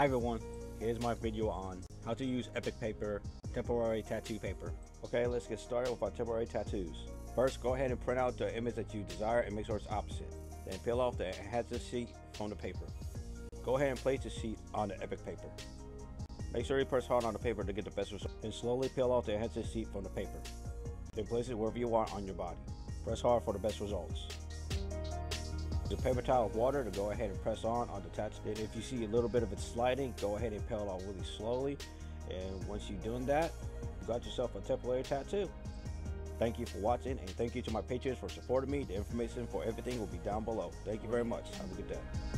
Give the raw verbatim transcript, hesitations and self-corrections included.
Hi everyone, here's my video on how to use Epoch Paper temporary tattoo paper. Okay, let's get started with our temporary tattoos. First, go ahead and print out the image that you desire and make sure it's opposite. Then peel off the adhesive sheet from the paper. Go ahead and place the sheet on the Epoch Paper. Make sure you press hard on the paper to get the best result. Then slowly peel off the adhesive sheet from the paper. Then place it wherever you want on your body. Press hard for the best results. Use a paper towel with water to go ahead and press on on the tattoo. Then if you see a little bit of it sliding, go ahead and peel it off really slowly. And once you've done that, you got yourself a temporary tattoo. Thank you for watching, and thank you to my patrons for supporting me. The information for everything will be down below. Thank you very much. Have a good day.